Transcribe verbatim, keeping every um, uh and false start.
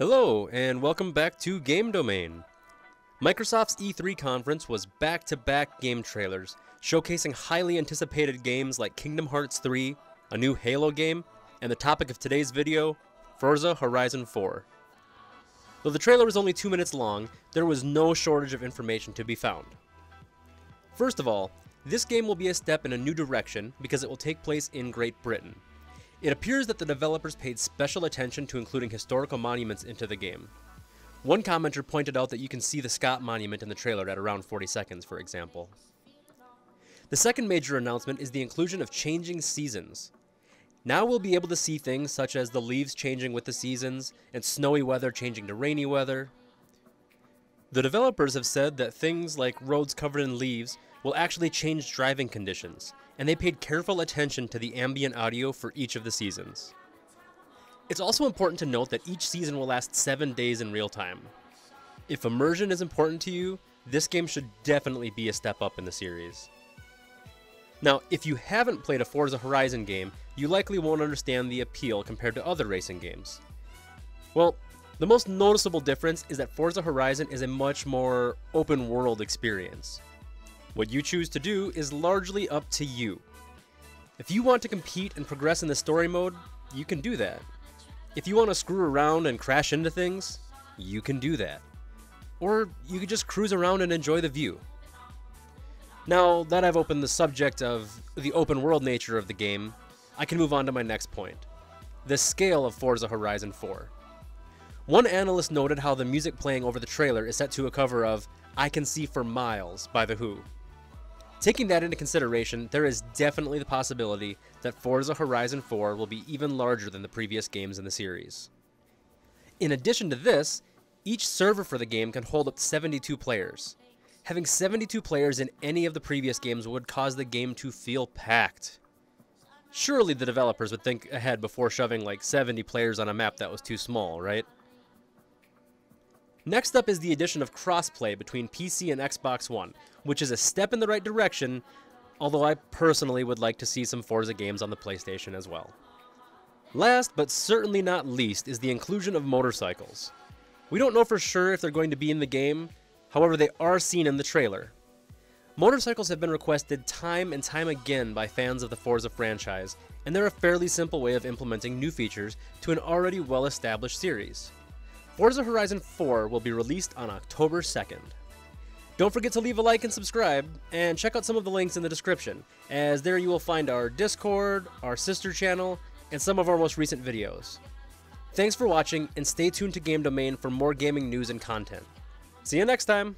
Hello, and welcome back to Game Domain. Microsoft's E three conference was back-to-back game trailers, showcasing highly anticipated games like Kingdom Hearts three, a new Halo game, and the topic of today's video, Forza Horizon four. Though the trailer was only two minutes long, there was no shortage of information to be found. First of all, this game will be a step in a new direction because it will take place in Great Britain. It appears that the developers paid special attention to including historical monuments into the game. One commenter pointed out that you can see the Scott monument in the trailer at around forty seconds, for example. The second major announcement is the inclusion of changing seasons. Now we'll be able to see things such as the leaves changing with the seasons, and snowy weather changing to rainy weather. The developers have said that things like roads covered in leaves will actually change driving conditions, and they paid careful attention to the ambient audio for each of the seasons. It's also important to note that each season will last seven days in real time. If immersion is important to you, this game should definitely be a step up in the series. Now, if you haven't played a Forza Horizon game, you likely won't understand the appeal compared to other racing games. Well, the most noticeable difference is that Forza Horizon is a much more open-world experience. What you choose to do is largely up to you. If you want to compete and progress in the story mode, you can do that. If you want to screw around and crash into things, you can do that. Or you could just cruise around and enjoy the view. Now that I've opened the subject of the open world nature of the game, I can move on to my next point, the scale of Forza Horizon four. One analyst noted how the music playing over the trailer is set to a cover of I Can See for Miles by The Who. Taking that into consideration, there is definitely the possibility that Forza Horizon four will be even larger than the previous games in the series. In addition to this, each server for the game can hold up seventy-two players. Having seventy-two players in any of the previous games would cause the game to feel packed. Surely the developers would think ahead before shoving like seventy players on a map that was too small, right? Next up is the addition of crossplay between P C and Xbox One, which is a step in the right direction, although I personally would like to see some Forza games on the PlayStation as well. Last, but certainly not least, is the inclusion of motorcycles. We don't know for sure if they're going to be in the game, however they are seen in the trailer. Motorcycles have been requested time and time again by fans of the Forza franchise, and they're a fairly simple way of implementing new features to an already well-established series. Forza Horizon four will be released on October second. Don't forget to leave a like and subscribe, and check out some of the links in the description, as there you will find our Discord, our sister channel, and some of our most recent videos. Thanks for watching, and stay tuned to Game Domain for more gaming news and content. See you next time!